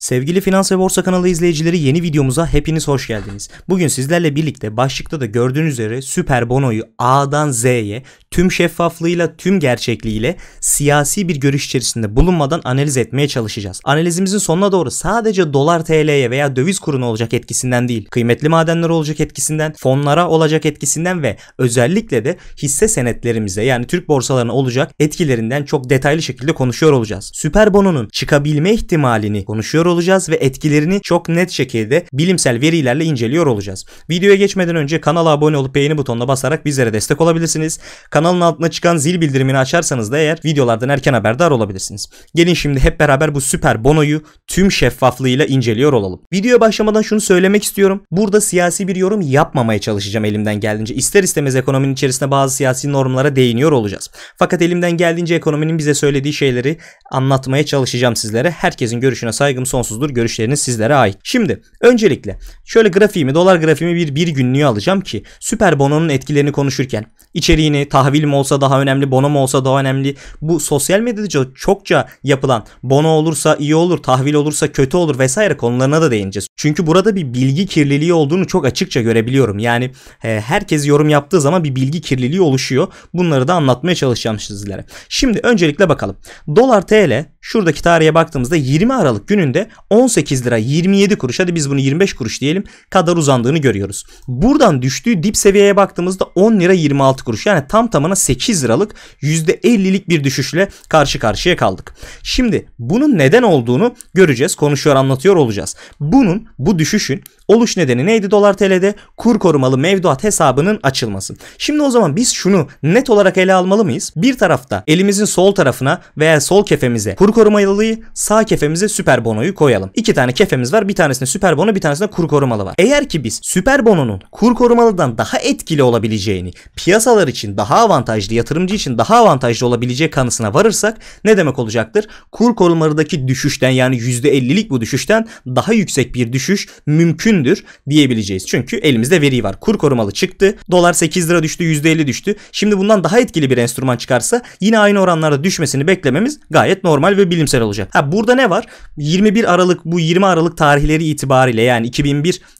Sevgili Finans ve Borsa kanalı izleyicileri, yeni videomuza hepiniz hoş geldiniz. Bugün sizlerle birlikte başlıkta da gördüğünüz üzere süper bonoyu A'dan Z'ye tüm şeffaflığıyla, tüm gerçekliğiyle siyasi bir görüş içerisinde bulunmadan analiz etmeye çalışacağız. Analizimizin sonuna doğru sadece dolar TL'ye veya döviz kuruna olacak etkisinden değil, kıymetli madenler olacak etkisinden, fonlara olacak etkisinden ve özellikle de hisse senetlerimize yani Türk borsalarına olacak etkilerinden çok detaylı şekilde konuşuyor olacağız. Süper bononun çıkabilme ihtimalini konuşuyor olacağız ve etkilerini çok net şekilde bilimsel verilerle inceliyor olacağız. Videoya geçmeden önce kanala abone olup beğeni butonuna basarak bizlere destek olabilirsiniz. Kanalın altına çıkan zil bildirimini açarsanız da eğer videolardan erken haberdar olabilirsiniz. Gelin şimdi hep beraber bu süper bonoyu tüm şeffaflığıyla inceliyor olalım. Videoya başlamadan şunu söylemek istiyorum. Burada siyasi bir yorum yapmamaya çalışacağım elimden geldiğince. İster istemez ekonominin içerisinde bazı siyasi normlara değiniyor olacağız. Fakat elimden geldiğince ekonominin bize söylediği şeyleri anlatmaya çalışacağım sizlere. Herkesin görüşüne saygım sonsuzdur. Görüşleriniz sizlere ait. Şimdi öncelikle şöyle grafiğimi, dolar grafiğimi bir günlüğe alacağım ki süper bononun etkilerini konuşurken içeriğini, tahvil mi olsa daha önemli, bono mu olsa daha önemli, bu sosyal medyada çokça yapılan bono olursa iyi olur, tahvil olursa kötü olur vesaire konularına da değineceğiz. Çünkü burada bir bilgi kirliliği olduğunu çok açıkça görebiliyorum. Yani herkes yorum yaptığı zaman bir bilgi kirliliği oluşuyor. Bunları da anlatmaya çalışacağım sizlere. Şimdi öncelikle bakalım. Dolar TL şuradaki tarihe baktığımızda 20 Aralık gününde 18 lira 27 kuruş, hadi biz bunu 25 kuruş diyelim, kadar uzandığını görüyoruz. Buradan düştüğü dip seviyeye baktığımızda 10 lira 26 kuruş, yani tam tamına 8 liralık %50'lik bir düşüşle karşı karşıya kaldık. Şimdi bunun neden olduğunu göreceğiz, konuşuyor, anlatıyor olacağız. Bunun, bu düşüşün oluş nedeni neydi dolar TL'de? Kur korumalı mevduat hesabının açılması. Şimdi o zaman biz şunu net olarak ele almalı mıyız? Bir tarafta elimizin sol tarafına veya sol kefemize kur korumalıyı, sağ kefemize süper bonoyu koyalım. İki tane kefemiz var. Bir tanesinde süper bono, bir tanesinde kur korumalı var. Eğer ki biz süper bononun kur korumalıdan daha etkili olabileceğini, piyasalar için daha avantajlı, yatırımcı için daha avantajlı olabileceği kanısına varırsak ne demek olacaktır? Kur korumalıdaki düşüşten, yani %50'lik bu düşüşten daha yüksek bir düşüş mümkündür diyebileceğiz. Çünkü elimizde veri var. Kur korumalı çıktı. Dolar 8 lira düştü. %50 düştü. Şimdi bundan daha etkili bir enstrüman çıkarsa yine aynı oranlarda düşmesini beklememiz gayet normal ve bilimsel olacak. Ha, burada ne var? 21 Aralık bu 20 Aralık tarihleri itibariyle, yani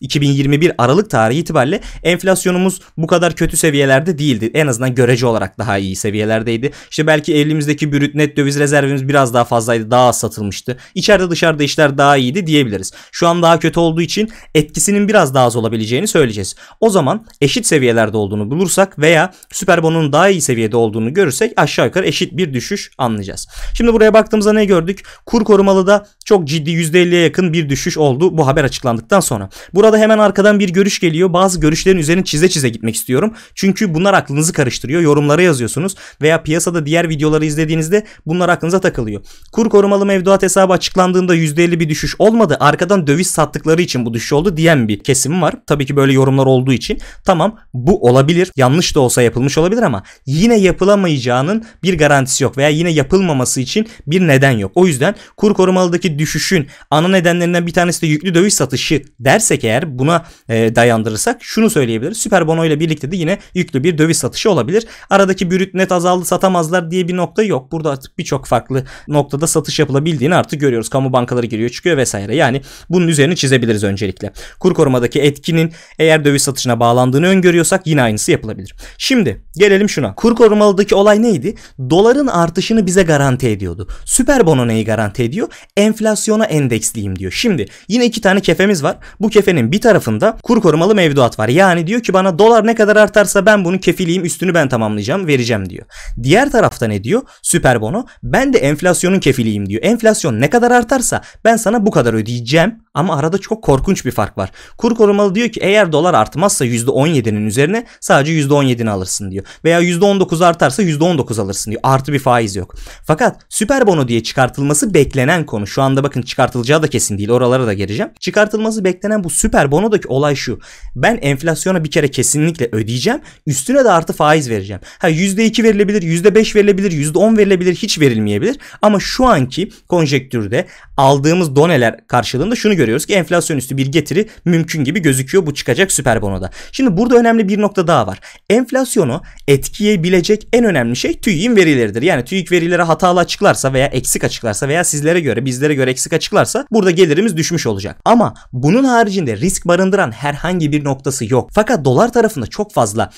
2021 Aralık tarihi itibariyle enflasyonumuz bu kadar kötü seviyelerde değildi. En azından görece olarak daha iyi seviyelerdeydi. İşte belki elimizdeki brüt net döviz rezervimiz biraz daha fazlaydı. Daha az satılmıştı. İçeride dışarıda işler daha iyiydi diyebiliriz. Şu an daha kötü olduğu için etkisinin biraz daha az olabileceğini söyleyeceğiz. O zaman eşit seviyelerde olduğunu bulursak veya süper bononun daha iyi seviyede olduğunu görürsek aşağı yukarı eşit bir düşüş anlayacağız. Şimdi buraya baktığımızda ne gördük? Kur korumalı da çok ciddi %50'ye yakın bir düşüş oldu bu haber açıklandıktan sonra. Burada hemen arkadan bir görüş geliyor. Bazı görüşlerin üzerine çize çize gitmek istiyorum. Çünkü bunlar aklınızı karıştırıyor. Yorumlara yazıyorsunuz veya piyasada diğer videoları izlediğinizde bunlar aklınıza takılıyor. Kur korumalı mevduat hesabı açıklandığında %50 bir düşüş olmadı. Arkadan döviz sattıkları için bu düşüş oldu diyen bir kesim var. Tabii ki böyle yorumlar olduğu için tamam, bu olabilir. Yanlış da olsa yapılmış olabilir ama yine yapılamayacağının bir garantisi yok veya yine yapılmaması için bir neden yok. O yüzden kur korumalıdaki düşüşün ana nedenlerinden bir tanesi de yüklü döviz satışı dersek eğer, buna dayandırırsak şunu söyleyebiliriz. Süper bono ile birlikte de yine yüklü bir döviz satışı olabilir. Aradaki brüt net azaldı, satamazlar diye bir nokta yok. Burada artık birçok farklı noktada satış yapılabildiğini artık görüyoruz. Kamu bankaları giriyor çıkıyor vesaire. Yani bunun üzerine çizebiliriz öncelikle. Kur korumadaki etkinin eğer döviz satışına bağlandığını öngörüyorsak yine aynısı yapılabilir. Şimdi gelelim şuna. Kur korumalıdaki olay neydi? Doların artışını bize garanti ediyordu. Süper bono neyi garanti ediyor? Enflasyona endeksliyim diyor. Şimdi yine iki tane kefemiz var. Bu kefenin bir tarafında kur korumalı mevduat var. Yani diyor ki bana dolar ne kadar artarsa ben bunun kefiliyim, üstünü ben tamamlayacağım, vereceğim diyor. Diğer tarafta ne diyor? Süper bono, ben de enflasyonun kefiliyim diyor. Enflasyon ne kadar artarsa ben sana bu kadar ödeyeceğim. Ama arada çok korkunç bir fark var. Kur korumalı diyor ki eğer dolar artmazsa %17'nin üzerine sadece %17'ni alırsın diyor. Veya %19 artarsa %19 alırsın diyor. Artı bir faiz yok. Fakat süper bono diye çıkartılması beklenen konu. Şu anda bakın çıkartılacağı da kesin değil. Oralara da geleceğim. Çıkartılması beklenen bu süper bonodaki olay şu. Ben enflasyona bir kere kesinlikle ödeyeceğim. Üstüne de artı faiz vereceğim. Ha, %2 verilebilir, %5 verilebilir, %10 verilebilir, hiç verilmeyebilir. Ama şu anki konjektürde aldığımız doneler karşılığında şunu görüyoruz ki enflasyon üstü bir getiri mümkün gibi gözüküyor bu çıkacak süper bonoda. Şimdi burada önemli bir nokta daha var. Enflasyonu etkileyebilecek en önemli şey TÜİK'in verileridir. Yani TÜİK verileri hatalı açıklarsa veya eksik açıklarsa veya sizlere göre, bizlere göre eksik açıklarsa açıklarsa burada gelirimiz düşmüş olacak. Ama bunun haricinde risk barındıran herhangi bir noktası yok. Fakat dolar tarafında çok fazla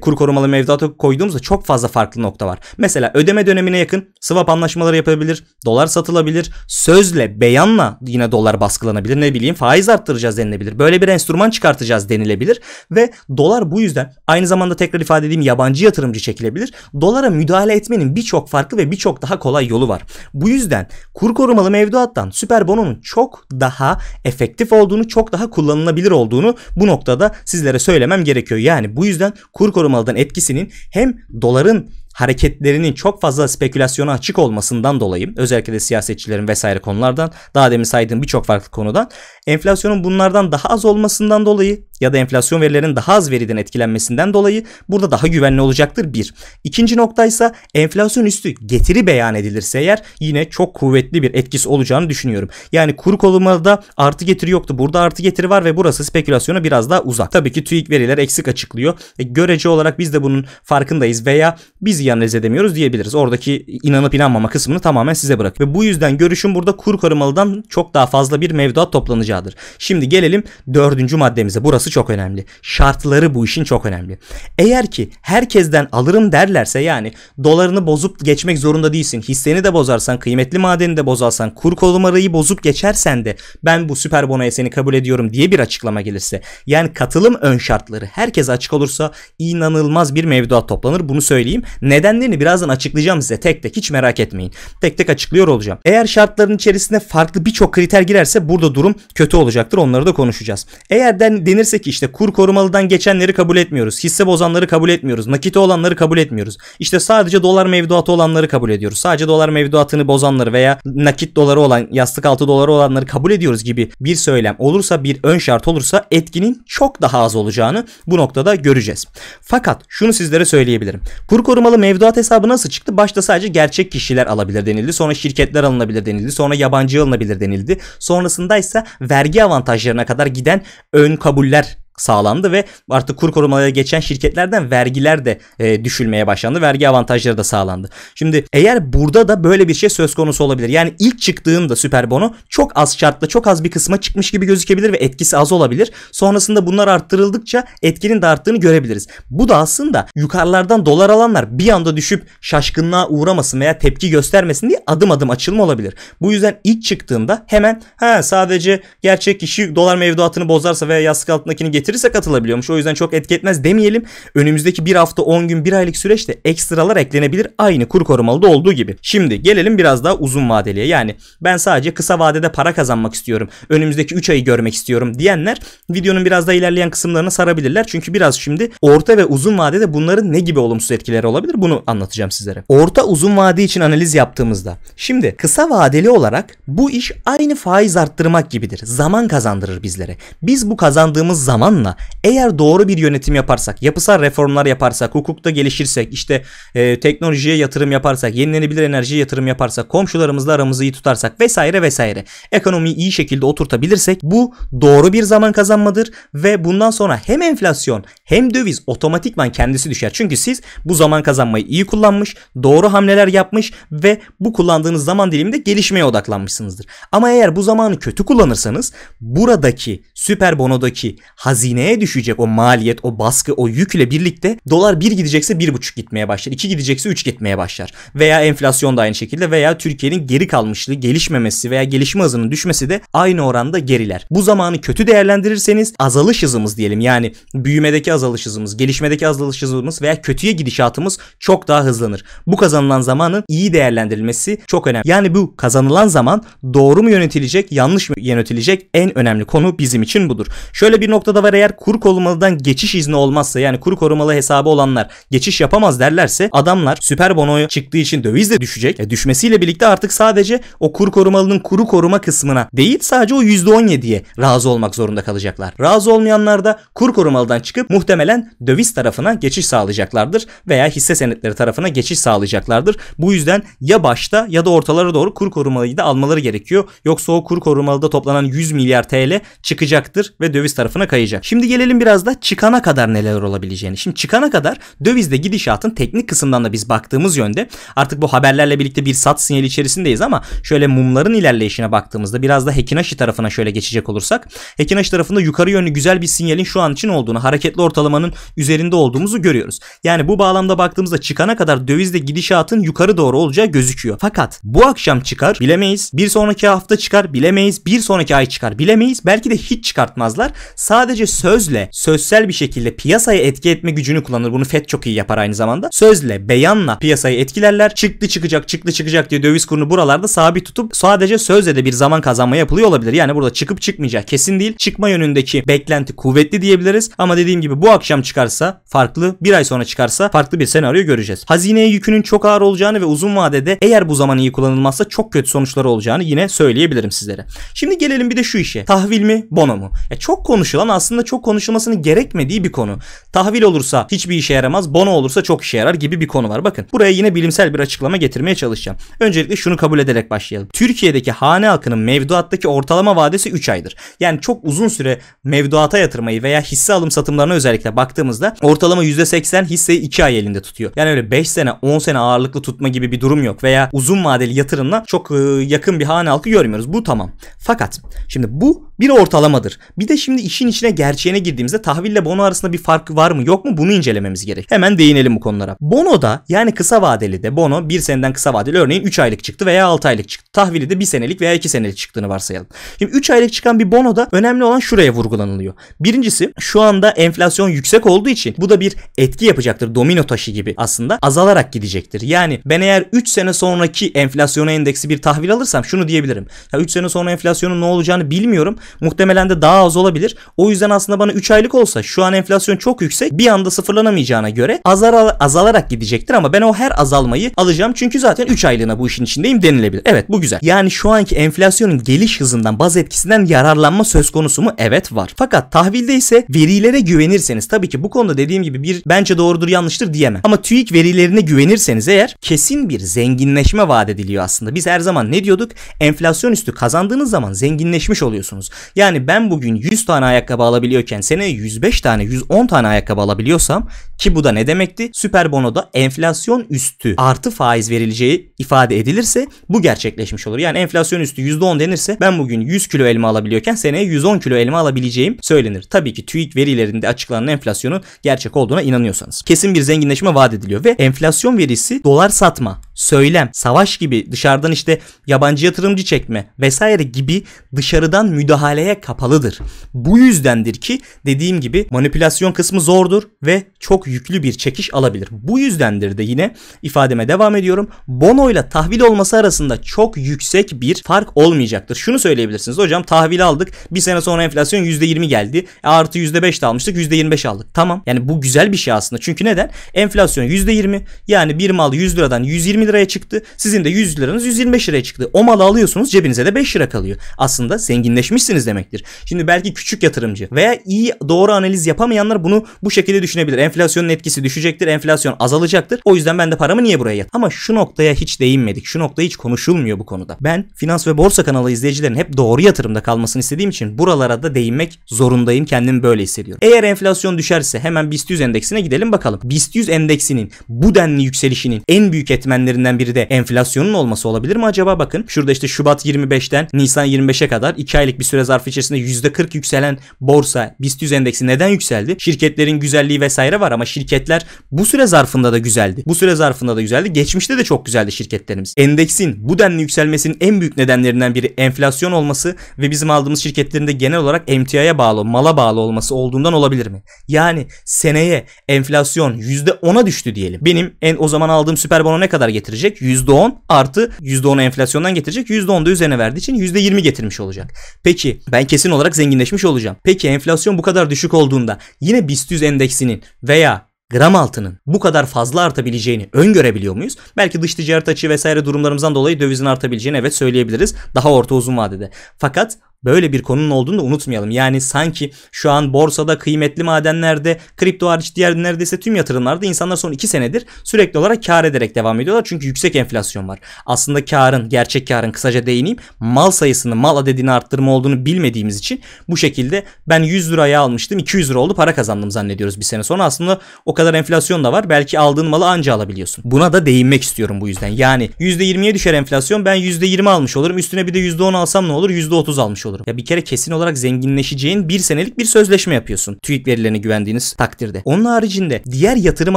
kur korumalı mevduata koyduğumuzda çok fazla farklı nokta var. Mesela ödeme dönemine yakın swap anlaşmaları yapabilir, dolar satılabilir, sözle beyanla yine dolar baskılanabilir, ne bileyim faiz arttıracağız denilebilir, böyle bir enstrüman çıkartacağız denilebilir ve dolar bu yüzden aynı zamanda tekrar ifade edeyim yabancı yatırımcı çekilebilir. Dolara müdahale etmenin birçok farklı ve birçok daha kolay yolu var. Bu yüzden kur korumalı mevduattan süper bononun çok daha efektif olduğunu, çok daha kullanılabilir olduğunu bu noktada sizlere söylemem gerekiyor. Yani bu yüzden kur korumalıdan etkisinin hem doların hareketlerinin çok fazla spekülasyona açık olmasından dolayı, özellikle de siyasetçilerin vesaire konulardan, daha demin saydığım birçok farklı konudan, enflasyonun bunlardan daha az olmasından dolayı ya da enflasyon verilerinin daha az veriden etkilenmesinden dolayı burada daha güvenli olacaktır bir. İkinci noktaysa enflasyon üstü getiri beyan edilirse eğer yine çok kuvvetli bir etkisi olacağını düşünüyorum. Yani kur korumalıda artı getiri yoktu. Burada artı getiri var ve burası spekülasyona biraz daha uzak. Tabii ki TÜİK veriler eksik açıklıyor. Görece olarak biz de bunun farkındayız veya biz analiz edemiyoruz diyebiliriz. Oradaki inanıp inanmama kısmını tamamen size bırak. Ve bu yüzden görüşüm burada kur korumalıdan çok daha fazla bir mevduat toplanacağıdır. Şimdi gelelim dördüncü maddemize. Burası çok önemli. Şartları bu işin çok önemli. Eğer ki herkesten alırım derlerse, yani dolarını bozup geçmek zorunda değilsin. Hisseni de bozarsan, kıymetli madeni de bozarsan, kur korumayı bozup geçersen de ben bu süper bonoya seni kabul ediyorum diye bir açıklama gelirse, yani katılım ön şartları herkese açık olursa inanılmaz bir mevduat toplanır. Bunu söyleyeyim. Nedenlerini birazdan açıklayacağım size tek tek, hiç merak etmeyin. Tek tek açıklıyor olacağım. Eğer şartların içerisine farklı birçok kriter girerse burada durum kötü olacaktır. Onları da konuşacağız. Eğer denirse ki işte kur korumalıdan geçenleri kabul etmiyoruz, hisse bozanları kabul etmiyoruz, nakite olanları kabul etmiyoruz, İşte sadece dolar mevduatı olanları kabul ediyoruz, sadece dolar mevduatını bozanları veya nakit doları olan, yastık altı doları olanları kabul ediyoruz gibi bir söylem olursa, bir ön şart olursa etkinin çok daha az olacağını bu noktada göreceğiz. Fakat şunu sizlere söyleyebilirim. Kur korumalı mevduat hesabı nasıl çıktı? Başta sadece gerçek kişiler alabilir denildi. Sonra şirketler alınabilir denildi. Sonra yabancı alınabilir denildi. Sonrasında ise vergi avantajlarına kadar giden ön kabuller sağlandı ve artık kur korumalıya geçen şirketlerden vergiler de düşülmeye başlandı. Vergi avantajları da sağlandı. Şimdi eğer burada da böyle bir şey söz konusu olabilir. Yani ilk çıktığında süper bono çok az şartla çok az bir kısma çıkmış gibi gözükebilir ve etkisi az olabilir. Sonrasında bunlar arttırıldıkça etkinin de arttığını görebiliriz. Bu da aslında yukarılardan dolar alanlar bir anda düşüp şaşkınlığa uğramasın veya tepki göstermesin diye adım adım açılma olabilir. Bu yüzden ilk çıktığında hemen sadece gerçek kişi dolar mevduatını bozarsa veya yastık altındakini getirir katılabiliyormuş, o yüzden çok etki etmez demeyelim. Önümüzdeki bir hafta 10 gün 1 aylık süreçte ekstralar eklenebilir, aynı kur korumalıda olduğu gibi. Şimdi gelelim biraz daha uzun vadeliye. Yani ben sadece kısa vadede para kazanmak istiyorum, önümüzdeki 3 ayı görmek istiyorum diyenler videonun biraz daha ilerleyen kısımlarına sarabilirler. Çünkü biraz şimdi orta ve uzun vadede bunların ne gibi olumsuz etkileri olabilir bunu anlatacağım sizlere. Orta uzun vade için analiz yaptığımızda, şimdi kısa vadeli olarak bu iş aynı faiz arttırmak gibidir. Zaman kazandırır bizlere. Biz bu kazandığımız zaman, eğer doğru bir yönetim yaparsak, yapısal reformlar yaparsak, hukukta gelişirsek, işte teknolojiye yatırım yaparsak, yenilenebilir enerjiye yatırım yaparsak, komşularımızla aramızı iyi tutarsak vesaire vesaire, ekonomiyi iyi şekilde oturtabilirsek bu doğru bir zaman kazanmadır ve bundan sonra hem enflasyon hem döviz otomatikman kendisi düşer. Çünkü siz bu zaman kazanmayı iyi kullanmış, doğru hamleler yapmış ve bu kullandığınız zaman diliminde gelişmeye odaklanmışsınızdır. Ama eğer bu zamanı kötü kullanırsanız buradaki süper bonodaki hazine neye düşecek o maliyet, o baskı, o yükle birlikte dolar 1 gidecekse 1,5 gitmeye başlar, 2 gidecekse 3 gitmeye başlar veya enflasyon da aynı şekilde veya Türkiye'nin geri kalmışlığı, gelişmemesi veya gelişme hızının düşmesi de aynı oranda geriler. Bu zamanı kötü değerlendirirseniz azalış hızımız diyelim, yani büyümedeki azalış hızımız, gelişmedeki azalış hızımız veya kötüye gidişatımız çok daha hızlanır. Bu kazanılan zamanın iyi değerlendirilmesi çok önemli. Yani bu kazanılan zaman doğru mu yönetilecek, yanlış mı yönetilecek, en önemli konu bizim için budur. Şöyle bir noktada var. Eğer kur korumalıdan geçiş izni olmazsa, yani kur korumalı hesabı olanlar geçiş yapamaz derlerse adamlar süper bonoya çıktığı için döviz de düşecek. Düşmesiyle birlikte artık sadece o kur korumalının kuru koruma kısmına değil, sadece o %17'ye razı olmak zorunda kalacaklar. Razı olmayanlar da kur korumalıdan çıkıp muhtemelen döviz tarafına geçiş sağlayacaklardır veya hisse senetleri tarafına geçiş sağlayacaklardır. Bu yüzden ya başta ya da ortalara doğru kur korumalıyı da almaları gerekiyor. Yoksa o kur korumalıda toplanan 100 milyar TL çıkacaktır ve döviz tarafına kayacak. olacak. Şimdi gelelim biraz da çıkana kadar neler olabileceğini. Şimdi çıkana kadar dövizde gidişatın teknik kısımdan da biz baktığımız yönde artık bu haberlerle birlikte bir sat sinyali içerisindeyiz ama şöyle mumların ilerleyişine baktığımızda biraz da Hekinashi tarafına şöyle geçecek olursak, Hekinashi tarafında yukarı yönlü güzel bir sinyalin şu an için olduğunu, hareketli ortalamanın üzerinde olduğumuzu görüyoruz. Yani bu bağlamda baktığımızda çıkana kadar dövizde gidişatın yukarı doğru olacağı gözüküyor. Fakat bu akşam çıkar bilemeyiz, bir sonraki hafta çıkar bilemeyiz, bir sonraki ay çıkar bilemeyiz, belki de hiç çıkartmazlar. Sadece sözle, sözsel bir şekilde piyasaya etki etme gücünü kullanır. Bunu FED çok iyi yapar aynı zamanda. Sözle, beyanla piyasayı etkilerler. Çıktı çıkacak, çıktı çıkacak diye döviz kurunu buralarda sabit tutup sadece sözle de bir zaman kazanma yapılıyor olabilir. Yani burada çıkıp çıkmayacağı kesin değil. Çıkma yönündeki beklenti kuvvetli diyebiliriz. Ama dediğim gibi bu akşam çıkarsa farklı, bir ay sonra çıkarsa farklı bir senaryo göreceğiz. Hazineye yükünün çok ağır olacağını ve uzun vadede eğer bu zaman iyi kullanılmazsa çok kötü sonuçları olacağını yine söyleyebilirim sizlere. Şimdi gelelim bir de şu işe. Tahvil mi, bono mu? Çok konuşulan, aslında çok konuşulmasının gerekmediği bir konu. Tahvil olursa hiçbir işe yaramaz, bono olursa çok işe yarar gibi bir konu var. Bakın buraya yine bilimsel bir açıklama getirmeye çalışacağım. Öncelikle şunu kabul ederek başlayalım. Türkiye'deki hane halkının mevduattaki ortalama vadesi 3 aydır. Yani çok uzun süre mevduata yatırmayı veya hisse alım satımlarına özellikle baktığımızda ortalama %80 hisseyi 2 ay elinde tutuyor. Yani öyle 5 sene 10 sene ağırlıklı tutma gibi bir durum yok veya uzun vadeli yatırımla çok yakın bir hane halkı görmüyoruz. Bu tamam. Fakat şimdi bu bir ortalamadır. Bir de şimdi işin içine, gerçeğine girdiğimizde tahville bono arasında bir fark var mı yok mu bunu incelememiz gerek. Hemen değinelim bu konulara. Bono'da, yani kısa vadeli de bono 1 seneden kısa vadeli örneğin 3 aylık çıktı veya 6 aylık çıktı. Tahvili de 1 senelik veya 2 senelik çıktığını varsayalım. Şimdi 3 aylık çıkan bir bonoda önemli olan şuraya vurgulanılıyor. Birincisi, şu anda enflasyon yüksek olduğu için bu da bir etki yapacaktır. Domino taşı gibi aslında azalarak gidecektir. Yani ben eğer 3 sene sonraki enflasyona endeksi bir tahvil alırsam şunu diyebilirim. Ya 3 sene sonra enflasyonun ne olacağını bilmiyorum. Muhtemelen de daha az olabilir. O yüzden aslında bana 3 aylık olsa şu an enflasyon çok yüksek, bir anda sıfırlanamayacağına göre azalarak gidecektir ama ben o her azalmayı alacağım çünkü zaten 3 aylığına bu işin içindeyim denilebilir. Evet, bu güzel. Yani şu anki enflasyonun geliş hızından, baz etkisinden yararlanma söz konusu mu? Evet, var. Fakat tahvilde ise verilere güvenirseniz, tabii ki bu konuda dediğim gibi bir bence doğrudur yanlıştır diyemem. Ama TÜİK verilerine güvenirseniz eğer kesin bir zenginleşme vaat ediliyor aslında. Biz her zaman ne diyorduk? Enflasyon üstü kazandığınız zaman zenginleşmiş oluyorsunuz. Yani ben bugün 100 tane ayakkabı alabiliyorken seneye 105 tane, 110 tane ayakkabı alabiliyorsam, ki bu da ne demekti? Süper bonoda enflasyon üstü artı faiz verileceği ifade edilirse bu gerçekleşmiş olur. Yani enflasyon üstü %10 denirse ben bugün 100 kilo elma alabiliyorken seneye 110 kilo elma alabileceğim söylenir. Tabii ki TÜİK verilerinde açıklanan enflasyonun gerçek olduğuna inanıyorsanız. Kesin bir zenginleşme vaat ediliyor ve enflasyon verisi dolar satma, söylem, savaş gibi dışarıdan işte yabancı yatırımcı çekme vesaire gibi dışarıdan müdahaleye kapalıdır. Bu yüzdendir ki dediğim gibi manipülasyon kısmı zordur ve çok yüklü bir çekiş alabilir. Bu yüzdendir de yine ifademe devam ediyorum. Bono ile tahvil olması arasında çok yüksek bir fark olmayacaktır. Şunu söyleyebilirsiniz. Hocam tahvil aldık. Bir sene sonra enflasyon %20 geldi. Artı %5 de almıştık. %25 aldık. Tamam. Yani bu güzel bir şey aslında. Çünkü neden? Enflasyon %20. Yani bir mal 100 liradan 120 liraya çıktı. Sizin de 100 liranız 125 liraya çıktı. O malı alıyorsunuz. Cebinize de 5 lira kalıyor. Aslında zenginleşmişsiniz demektir. Şimdi belki küçük yatırımcı veya iyi doğru analiz yapamayanlar bunu bu şekilde düşünebilir. Enflasyonun etkisi düşecektir. Enflasyon azalacaktır. O yüzden ben de paramı niye buraya yatırayım? Ama şu noktaya hiç değinmedik. Şu nokta hiç konuşulmuyor bu konuda. Ben Finans ve Borsa kanalı izleyicilerin hep doğru yatırımda kalmasını istediğim için buralara da değinmek zorundayım. Kendimi böyle hissediyorum. Eğer enflasyon düşerse hemen BIST 100 endeksine gidelim bakalım. BIST 100 endeksinin bu denli yükselişinin en büyük etmenlerinden biri de enflasyonun olması olabilir mi acaba? Bakın şurada işte Şubat 25'ten Nisan 25'e kadar 2 aylık bir süre zarfı içerisinde %40 yükselen borsa BIST 100 endeksi neden yükseldi? Şirketlerin güzelliği vesaire var ama şirketler bu süre zarfında da güzeldi. Bu süre zarfında da güzeldi. Geçmişte de çok güzeldi şirketlerimiz. Endeksin bu denli yükselmesinin en büyük nedenlerinden biri enflasyon olması ve bizim aldığımız şirketlerin de genel olarak emtiaya bağlı, mala bağlı olması olduğundan olabilir mi? Yani seneye enflasyon %10'a düştü diyelim. Benim o zaman aldığım süper bono ne kadar getirecek? %10 artı %10 enflasyondan getirecek. %10 da üzerine verdiği için %20 getirmiş olacak. Peki ben kesin olarak zenginleşmiş olacağım. Peki enflasyon bu kadar düşük olduğunda yine BIST 100 endeksinin veya gram altının bu kadar fazla artabileceğini öngörebiliyor muyuz? Belki dış ticaret açığı vesaire durumlarımızdan dolayı dövizin artabileceğini evet söyleyebiliriz. Daha orta uzun vadede. Fakat Böyle bir konunun olduğunu da unutmayalım. Yani sanki şu an borsada, kıymetli madenlerde, kripto hariç diğer neredeyse tüm yatırımlarda insanlar son 2 senedir sürekli olarak kar ederek devam ediyorlar. Çünkü yüksek enflasyon var. Aslında karın, gerçek karın, kısaca değineyim, mal sayısını, mal adedini arttırma olduğunu bilmediğimiz için bu şekilde ben 100 liraya almıştım, 200 lira oldu, para kazandım zannediyoruz bir sene sonra. Aslında o kadar enflasyon da var. Belki aldığın malı anca alabiliyorsun. Buna da değinmek istiyorum bu yüzden. Yani %20'ye düşer enflasyon, ben %20 almış olurum. Üstüne bir de %10 alsam ne olur? %30 almış olurum. Ya bir kere kesin olarak zenginleşeceğin bir senelik bir sözleşme yapıyorsun, TÜİK verilerine güvendiğiniz takdirde. Onun haricinde diğer yatırım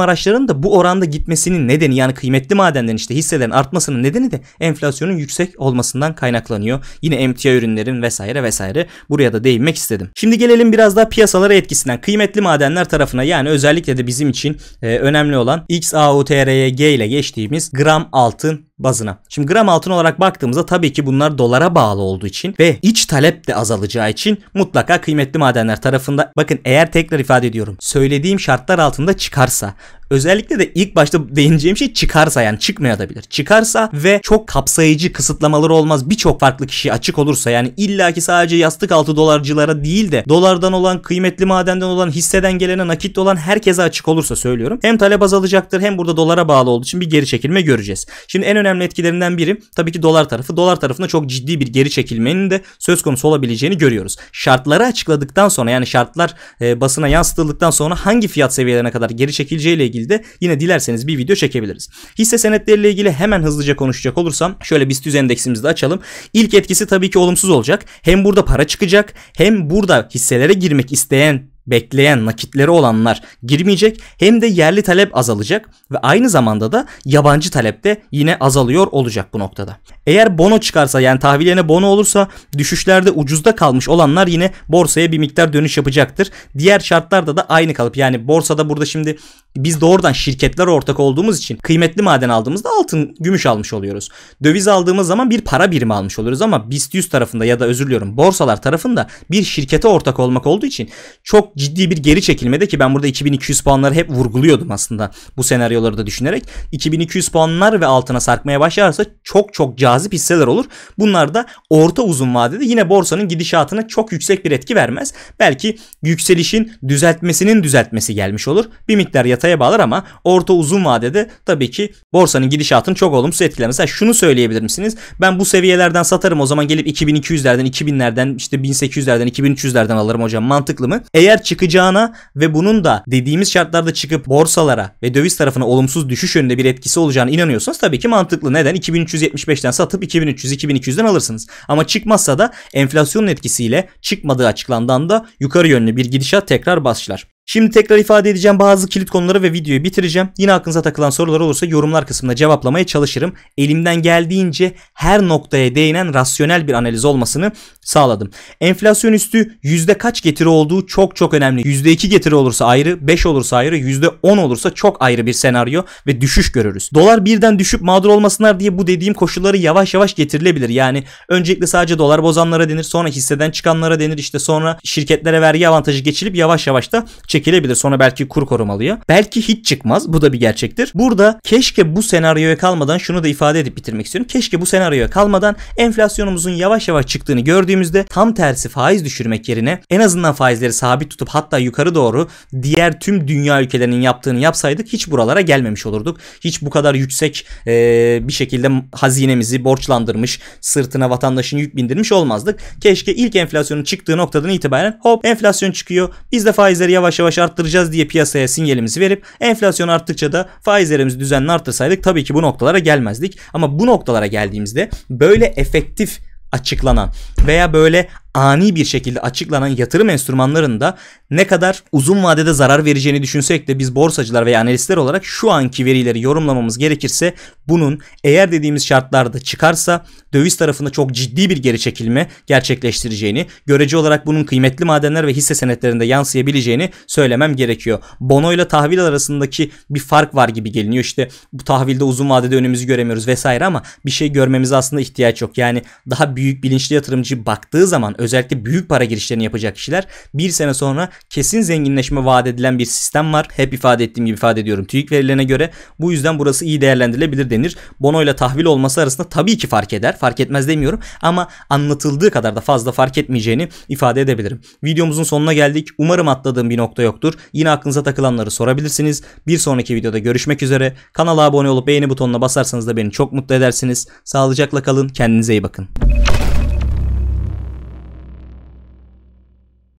araçlarının da bu oranda gitmesinin nedeni, yani kıymetli madenlerin, işte hisselerin artmasının nedeni de enflasyonun yüksek olmasından kaynaklanıyor. Yine emtia ürünlerin vesaire vesaire, buraya da değinmek istedim. Şimdi gelelim biraz daha piyasalara etkisinden, kıymetli madenler tarafına. Yani özellikle de bizim için önemli olan XAUTRY ile geçtiğimiz gram altın bazına. Şimdi gram altın olarak baktığımızda tabii ki bunlar dolara bağlı olduğu için ve iç talep de azalacağı için mutlaka kıymetli madenler tarafında, bakın eğer, tekrar ifade ediyorum, söylediğim şartlar altında çıkarsa, özellikle de ilk başta değineceğim şey çıkarsa, yani çıkmayabilir. Çıkarsa ve çok kapsayıcı kısıtlamalar olmaz, birçok farklı kişiye açık olursa, yani illaki sadece yastık altı dolarcılara değil de dolardan olan, kıymetli madenden olan, hisseden gelene, nakitte olan herkese açık olursa söylüyorum, hem talep azalacaktır hem burada dolara bağlı olduğu için bir geri çekilme göreceğiz. Şimdi en önemli etkilerinden biri tabii ki dolar tarafı. Dolar tarafında çok ciddi bir geri çekilmenin de söz konusu olabileceğini görüyoruz. Şartları açıkladıktan sonra, yani şartlar basına yansıtıldıktan sonra hangi fiyat seviyelerine kadar geri çekileceğiyle ilgili de yine dilerseniz bir video çekebiliriz. Hisse senetleriyle ilgili hemen hızlıca konuşacak olursam, şöyle BIST endeksimizi de açalım. İlk etkisi tabii ki olumsuz olacak. Hem burada para çıkacak, hem burada hisselere girmek isteyen, bekleyen, nakitleri olanlar girmeyecek, hem de yerli talep azalacak ve aynı zamanda da yabancı talep de yine azalıyor olacak bu noktada. Eğer bono çıkarsa, yani tahviliyene bono olursa, düşüşlerde ucuzda kalmış olanlar yine borsaya bir miktar dönüş yapacaktır. Diğer şartlarda da aynı kalıp, yani borsada burada şimdi biz doğrudan şirketlere ortak olduğumuz için kıymetli maden aldığımızda altın, gümüş almış oluyoruz. Döviz aldığımız zaman bir para birimi almış oluyoruz ama BIST 100 tarafında, ya da özür diliyorum borsalar tarafında, bir şirkete ortak olmak olduğu için çok ciddi bir geri çekilmede, ki ben burada 2200 puanları hep vurguluyordum aslında bu senaryoları da düşünerek. 2200 puanlar ve altına sarkmaya başlarsa çok çok cazip hisseler olur. Bunlar da orta uzun vadede yine borsanın gidişatına çok yüksek bir etki vermez. Belki yükselişin düzeltmesinin düzeltmesi gelmiş olur. Bir miktar yatırım bağlar ama orta uzun vadede tabii ki borsanın gidişatını çok olumsuz etkiler. Mesela şunu söyleyebilir misiniz? Ben bu seviyelerden satarım, o zaman gelip 2200'lerden, 2000'lerden, işte 1800'lerden, 2300'lerden alırım hocam, mantıklı mı? Eğer çıkacağına ve bunun da dediğimiz şartlarda çıkıp borsalara ve döviz tarafına olumsuz düşüş yönünde bir etkisi olacağına inanıyorsanız tabii ki mantıklı. Neden? 2375'ten satıp 2300-2200'den alırsınız. Ama çıkmazsa da enflasyonun etkisiyle, çıkmadığı açıklandan da yukarı yönlü bir gidişat tekrar başlar. Şimdi tekrar ifade edeceğim bazı kilit konuları ve videoyu bitireceğim. Yine aklınıza takılan sorular olursa yorumlar kısmında cevaplamaya çalışırım. Elimden geldiğince her noktaya değinen rasyonel bir analiz olmasını sağladım. Enflasyon üstü yüzde kaç getiri olduğu çok çok önemli. %2 getiri olursa ayrı, 5 olursa ayrı, %10 olursa çok ayrı bir senaryo ve düşüş görürüz. Dolar birden düşüp mağdur olmasınlar diye bu dediğim koşulları yavaş yavaş getirilebilir. Yani öncelikle sadece dolar bozanlara denir, sonra hisseden çıkanlara denir, işte sonra şirketlere vergi avantajı geçilip yavaş yavaş da çekilebilir. Sonra belki kur korumalıya. Belki hiç çıkmaz. Bu da bir gerçektir. Burada keşke bu senaryoya kalmadan şunu da ifade edip bitirmek istiyorum. Keşke bu senaryoya kalmadan enflasyonumuzun yavaş yavaş çıktığını gördüğümüzde tam tersi faiz düşürmek yerine en azından faizleri sabit tutup hatta yukarı doğru diğer tüm dünya ülkelerinin yaptığını yapsaydık hiç buralara gelmemiş olurduk. Hiç bu kadar yüksek bir şekilde hazinemizi borçlandırmış, sırtına vatandaşın yük bindirmiş olmazdık. Keşke ilk enflasyonun çıktığı noktadan itibaren hop enflasyon çıkıyor, biz de faizleri yavaş yavaş arttıracağız diye piyasaya sinyalimizi verip enflasyon arttıkça da faizlerimizi düzenli artırsaydık tabii ki bu noktalara gelmezdik. Ama bu noktalara geldiğimizde böyle efektif açıklanan veya böyle ani bir şekilde açıklanan yatırım enstrümanlarında ne kadar uzun vadede zarar vereceğini düşünsek de biz borsacılar veya analistler olarak şu anki verileri yorumlamamız gerekirse bunun, eğer dediğimiz şartlarda çıkarsa, döviz tarafında çok ciddi bir geri çekilme gerçekleştireceğini, görece olarak bunun kıymetli madenler ve hisse senetlerinde yansıyabileceğini söylemem gerekiyor. Bono ile tahvil arasındaki bir fark var gibi geliniyor. İşte bu tahvilde uzun vadede önümüzü göremiyoruz vesaire ama bir şey görmemize aslında ihtiyaç yok. Yani daha büyük bilinçli yatırımcı baktığı zaman, özellikle büyük para girişlerini yapacak kişiler bir sene sonra kesin zenginleşme vaat edilen bir sistem var. Hep ifade ettiğim gibi ifade ediyorum TÜİK verilerine göre. Bu yüzden burası iyi değerlendirilebilir denir. Bono ile tahvil olması arasında tabii ki fark eder. Fark etmez demiyorum ama anlatıldığı kadar da fazla fark etmeyeceğini ifade edebilirim. Videomuzun sonuna geldik. Umarım atladığım bir nokta yoktur. Yine aklınıza takılanları sorabilirsiniz. Bir sonraki videoda görüşmek üzere. Kanala abone olup beğeni butonuna basarsanız da beni çok mutlu edersiniz. Sağlıcakla kalın. Kendinize iyi bakın.